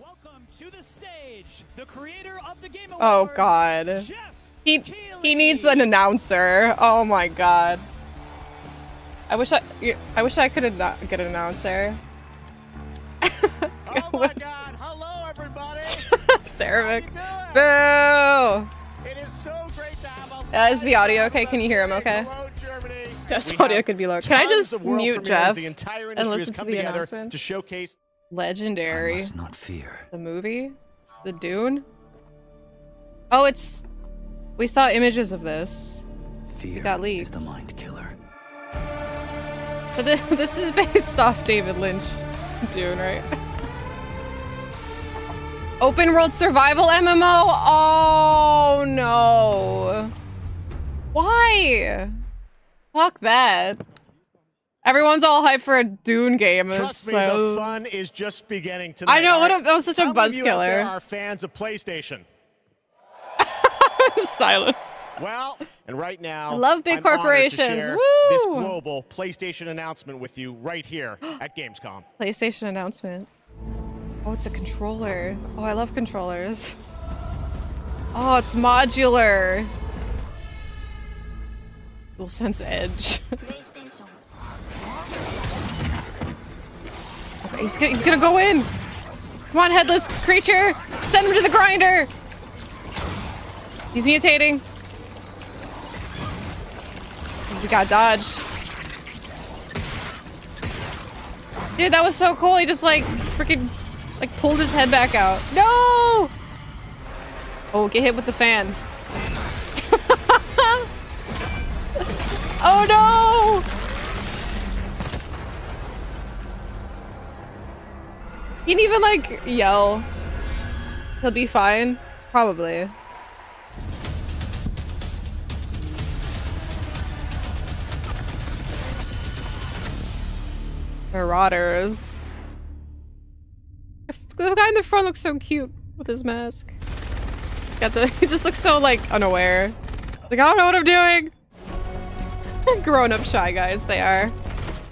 welcome to the stage the creator of the Game Awards. Oh god. He needs an announcer. Oh my god. I wish I could not get an announcer. Oh my god. Hello everybody. Cervic. Boo. It is so great to have a Is the audio okay? Can you hear him okay? Yes, audio could be low. Can I just mute Jeff and listen to the announcement? To showcase Legendary. I must not fear. The movie? The Dune? Oh, it's... We saw images of this. Fear it got leaked. Is the mind killer. So this is based off David Lynch Dune, right? Open world survival MMO? Oh, no. Why? Fuck that. Everyone's all hyped for a Dune game. Trust me, the fun is just beginning tonight. I know, that was such a buzz killer. There are fans of PlayStation. Silence. Well, and right now, I love big corporations. Woo! This global PlayStation announcement with you right here at Gamescom. PlayStation announcement. Oh, it's a controller. Oh, I love controllers. Oh, it's modular. DualSense Edge. Okay, he's gonna go in. Come on, headless creature. Send him to the grinder. He's mutating. We got dodge. Dude, that was so cool. He just like freaking like pulled his head back out. No! Oh, get hit with the fan. Oh no! He didn't even like yell. He'll be fine. Probably. Marauders. The guy in the front looks so cute with his mask. He just looks so like unaware. Like, I don't know what I'm doing. Grown-up shy guys, they are.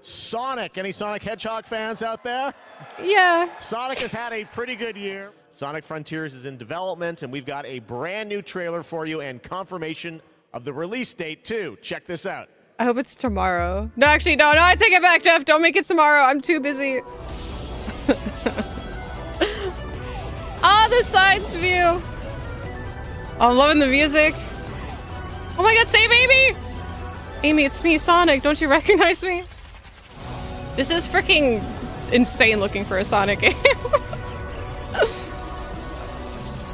Sonic. Any Sonic Hedgehog fans out there? Yeah. Sonic has had a pretty good year. Sonic Frontiers is in development, and we've got a brand new trailer for you and confirmation of the release date too. Check this out. I hope it's tomorrow. No, actually, no, I take it back, Jeff. Don't make it tomorrow. I'm too busy. Ah, oh, the side view. Oh, I'm loving the music. Oh my god, save Amy! Amy, it's me, Sonic. Don't you recognize me? This is freaking insane looking for a Sonic game.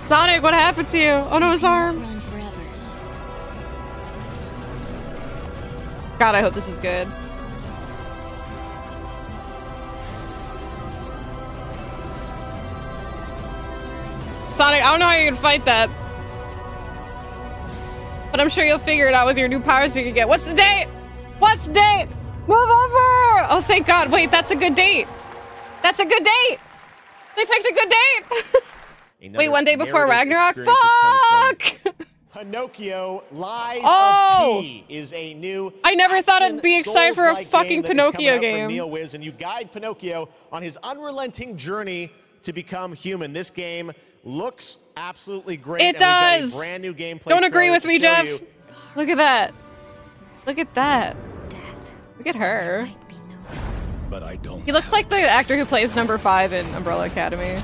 Sonic, what happened to you? Oh no, his arm. God, I hope this is good. Sonic, I don't know how you can fight that. But I'm sure you'll figure it out with your new powers you can get. What's the date? What's the date? Move over! Oh, thank God. Wait, that's a good date. That's a good date! They picked a good date! Wait, one day before Ragnarok? Fuck! Pinocchio Lies of P is a new. I never thought I'd be excited for a fucking Pinocchio game. Neowiz, and you guide Pinocchio on his unrelenting journey to become human. This game looks absolutely great. It does. Brand new gameplay. Don't agree with me, Jeff. Look at that. Look at that. Look at her. But I don't. He looks like the actor who plays number 5 in Umbrella Academy.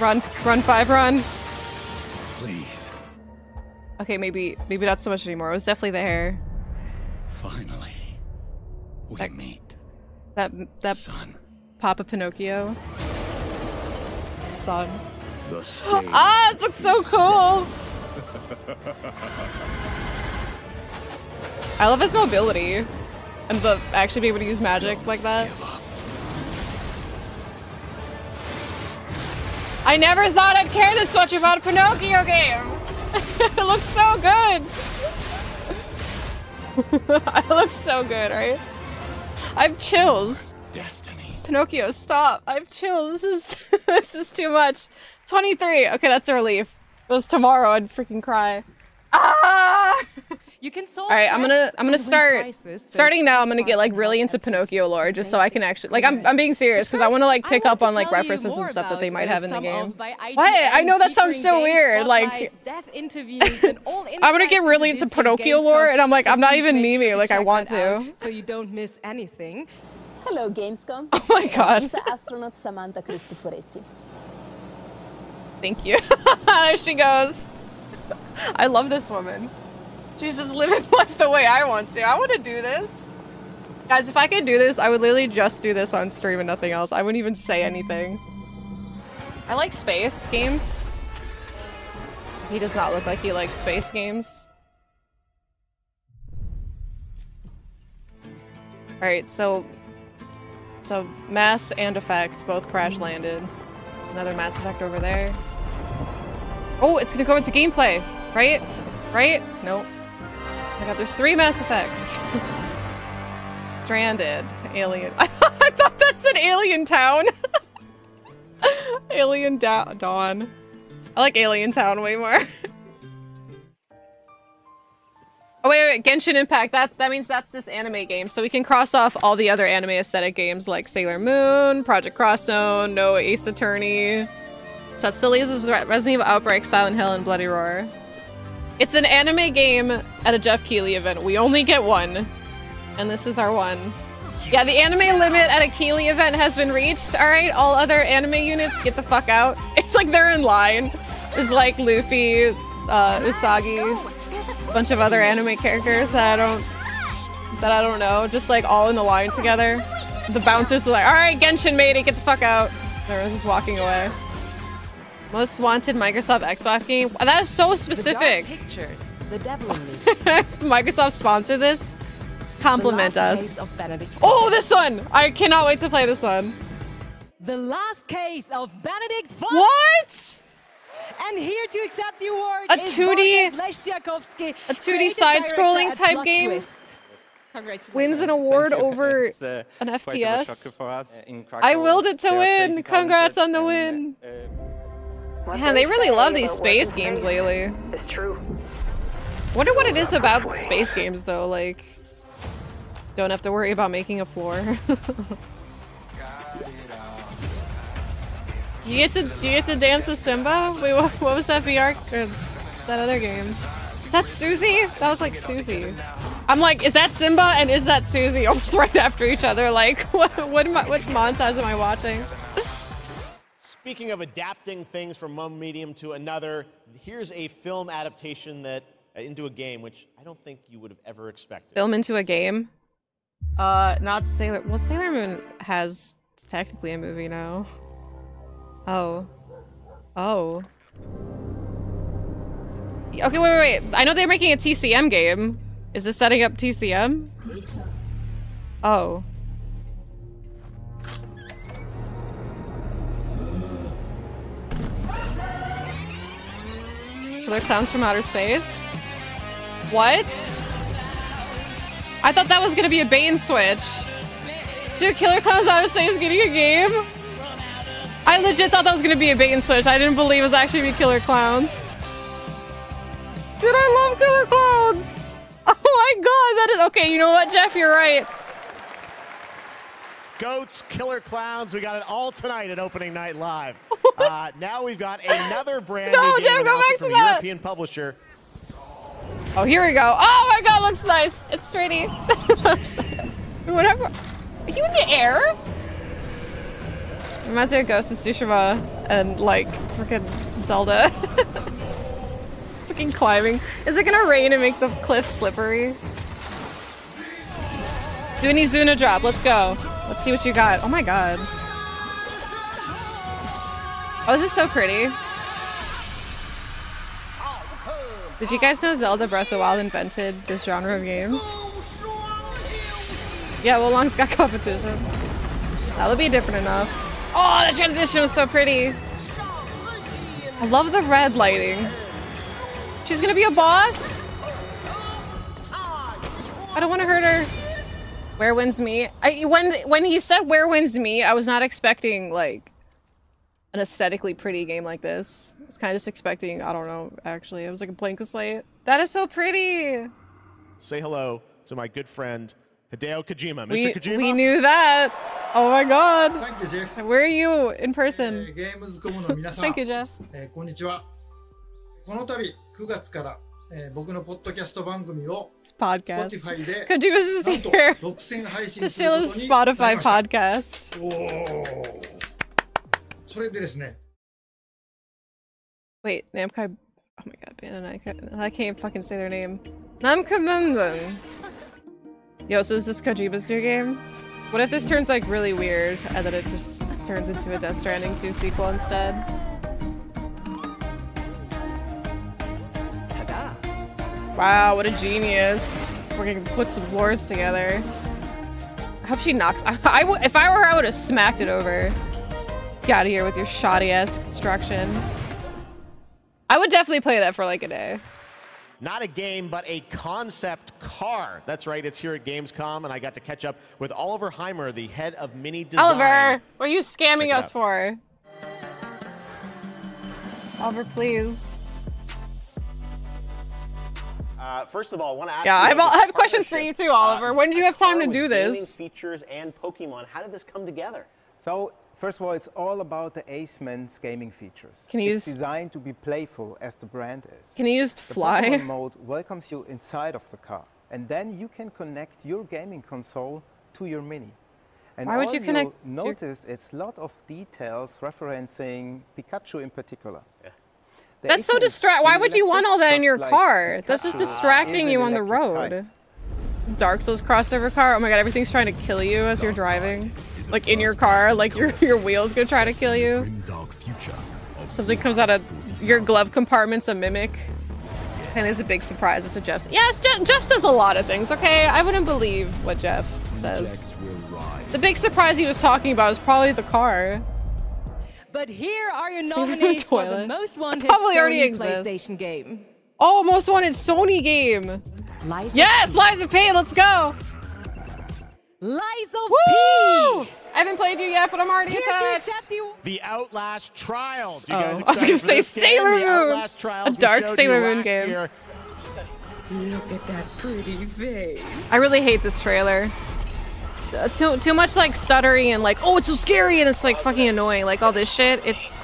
Run, 5, run. Okay, maybe not so much anymore. It was definitely the hair. Finally, we meet. That son. Papa Pinocchio. Son. Ah, this looks so cool. I love his mobility, and the actually being able to use magic like that. I never thought I'd care this much about a Pinocchio game. It looks so good. It looks so good, right? I have chills. Destiny. Pinocchio, stop. I have chills. This is too much. 23. Okay, that's a relief. It was tomorrow, I'd freaking cry. Ah! You can solve. All right, I'm gonna starting now. I'm gonna get like really into Pinocchio lore just so I can actually like I'm being serious because I want to like pick up on like references and stuff that they might have in the game. Why? I know that sounds so weird. Like I'm gonna get really into Pinocchio lore and I'm like I'm not even memeing. Like I want to. So you don't miss anything. Hello, Gamescom. Oh my God. This is astronaut Samantha Cristoforetti. Thank you. She goes. I love this woman. She's just living life the way I want to. I want to do this. Guys, if I could do this, I would literally just do this on stream and nothing else. I wouldn't even say anything. I like space games. He does not look like he likes space games. Alright, so Mass and Effect both crash landed. There's another Mass Effect over there. Oh, it's gonna go into gameplay, right? Right? Nope. Oh my God, there's 3 Mass Effects. Stranded. Alien. I thought that's an alien town. Alien Dawn. I like Alien Town way more. Oh wait, Genshin Impact. That means that's this anime game. So we can cross off all the other anime aesthetic games like Sailor Moon, Project Cross Zone, Ace Attorney. So that still leaves us with Resident Evil Outbreak, Silent Hill, and Bloody Roar. It's an anime game at a Jeff Keighley event. We only get one. And this is our one. Yeah, the anime limit at a Keighley event has been reached. Alright, all other anime units, get the fuck out. It's like they're in line. There's like Luffy, Usagi, a bunch of other anime characters that I don't know. Just like all in the line together. The bouncers are like, alright, Genshin matey, get the fuck out. Everyone's just walking away. Most wanted Microsoft Xbox game. That is so specific. The pictures, the devil in me. Microsoft sponsor this. Compliment us. Oh, this one! I cannot wait to play this one. The Last Case of Benedict Fox. What? And here to accept the award a 2D side-scrolling type game. Twist. Wins an award over an FPS. I willed it to win. Congrats on the win. Man, they really love these space games lately. It's true. I wonder what it is about space games though, like don't have to worry about making a floor. you get to dance with Simba? Wait, what was that VR or that other game? Is that Susie? That looked like Susie. I'm like, is that Simba and is that Susie? Almost right after each other, like what montage am I watching? Speaking of adapting things from one medium to another, here's a film adaptation that into a game, which I don't think you would have ever expected. Film into a game? Not Sailor. Well, Sailor Moon has technically a movie now. Oh. Okay, wait. I know they're making a TCM game. Is this setting up TCM? Oh. Killer Klowns from Outer Space? What? I thought that was gonna be a bait and switch. Dude, Killer Klowns Outer Space is getting a game? I legit thought that was gonna be a bait and switch. I didn't believe it was actually gonna be Killer Klowns. Dude, I love Killer Klowns! Oh my God, that is- okay, you know what, Jeff, you're right. Goats, Killer Klowns, we got it all tonight at opening night live. Now we've got another brand new game from a European publisher. Oh, here we go. Oh my God, looks nice. It's 3D. Whatever. Are you in the air? Reminds me of Ghost of Tsushima and like freaking Zelda. Freaking climbing. Is it gonna rain and make the cliff slippery? Zuni Zuna drop. Let's go. Let's see what you got. Oh my God. Oh, this is so pretty. Did you guys know Zelda Breath of the Wild invented this genre of games? Yeah, well, Long's got competition. That'll be different enough. Oh, that transition was so pretty. I love the red lighting. She's gonna be a boss? I don't want to hurt her. Where wins me? When he said where wins me, I was not expecting like an aesthetically pretty game like this. I was kind of just expecting, I don't know, actually. I was like a blank slate. That is so pretty! say hello to my good friend, Hideo Kojima. Mr. Kojima? We knew that. Oh my god. Thank you, Jeff. Where are you in person? Thank you, Jeff. この度9月から僕のポッドキャスト番組を Spotify でなんと独占配信することになりました。それでですね。Wait, Namco. Oh my god, Ben and I can't fucking say their name. Namco Mumbum. Yo, so is this Kojima's new game? What if this turns like really weird and then it just turns into a Death Stranding 2 sequel instead? Wow, what a genius. We're gonna put some floors together. I hope she knocks. If I were her, I would have smacked it over. Get out of here with your shoddy ass construction. I would definitely play that for like a day. Not a game, but a concept car. That's right, it's here at Gamescom, and I got to catch up with Oliver Heimer, the head of Mini Design. Oliver, what are you scamming us for? Oliver, please. First of all, I want to ask. Yeah, I have questions for you too, Oliver. When did you have time to do this? Features and Pokemon. How did this come together? So, first of all, it's all about the Ace Men's gaming features. Can you use? It's designed to be playful, as the brand is. Can you use Fly? The Pokemon mode welcomes you inside of the car, and then you can connect your gaming console to your Mini. And why would you connect? Notice it's a lot of details referencing Pikachu in particular. Yeah. That's so distracting. Why would you want all that in your car? That's just distracting you on the road. Dark Souls crossover car. Oh my god, everything's trying to kill you as you're driving. Like in your car, like your wheels gonna try to kill you. Something comes out of your glove compartment's a mimic. And it's a big surprise. That's what Jeff says. Yes, Jeff says a lot of things, okay? I wouldn't believe what Jeff says. The big surprise he was talking about is probably the car. But here are your nominees for the most wanted Sony PlayStation game. Oh, most wanted Sony game. Yes, Liza P, let's go. Liza P. I haven't played you yet, but I'm already attached. The Outlast Trials. You guys, I was gonna say Sailor Moon. A dark Sailor Moon game. Look at that pretty face. I really hate this trailer. Too much like stuttery and like, oh, it's so scary, and it's like fucking annoying, like all this shit. It's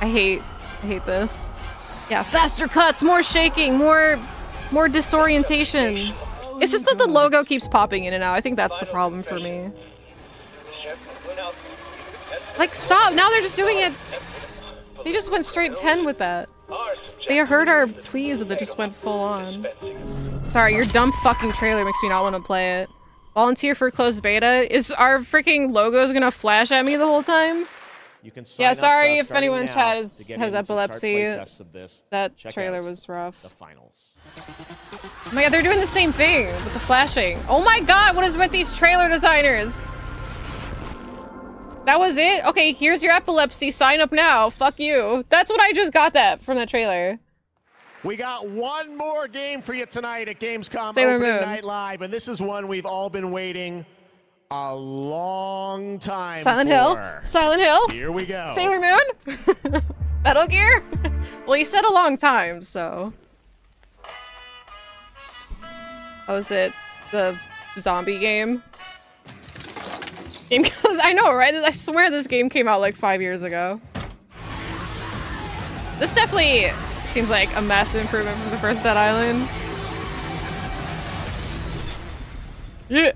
I hate this. Yeah, faster cuts, more shaking, more disorientation. It's just that the logo keeps popping in and out. I think that's the problem for me. Like, stop. Now they're just doing it. They just went straight 10 with that. They heard our pleas and they just went full on. Sorry, your dumb fucking trailer makes me not want to play it. Volunteer for closed beta. Is our freaking logos gonna flash at me the whole time? You can sign sorry if anyone in chat has epilepsy. That trailer was rough. The Finals. Oh my god, they're doing the same thing with the flashing. Oh my god, what is with these trailer designers? That was it? Okay, here's your epilepsy. Sign up now. Fuck you. That's what I just got that from that trailer. We got one more game for you tonight at Gamescom Opening Night Live, and this is one we've all been waiting a long time for. Silent Hill? Here we go. Sailor Moon? Metal Gear? Well, you said a long time, so... Oh, is it the zombie game? Game goes... I know, right? I swear this game came out like 5 years ago. This definitely... seems like a massive improvement from the first Dead Island. Yeah.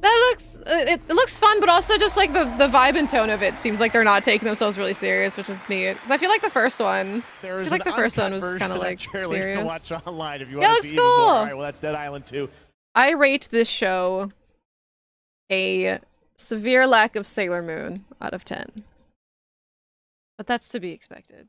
That looks... It looks fun, but also just like the vibe and tone of it seems like they're not taking themselves really serious, which is neat. Because I feel like the first one... was kind of like serious. To watch online if you want to see even more. All right, well, that's Dead Island 2. I rate this show a severe lack of Sailor Moon out of 10. But that's to be expected.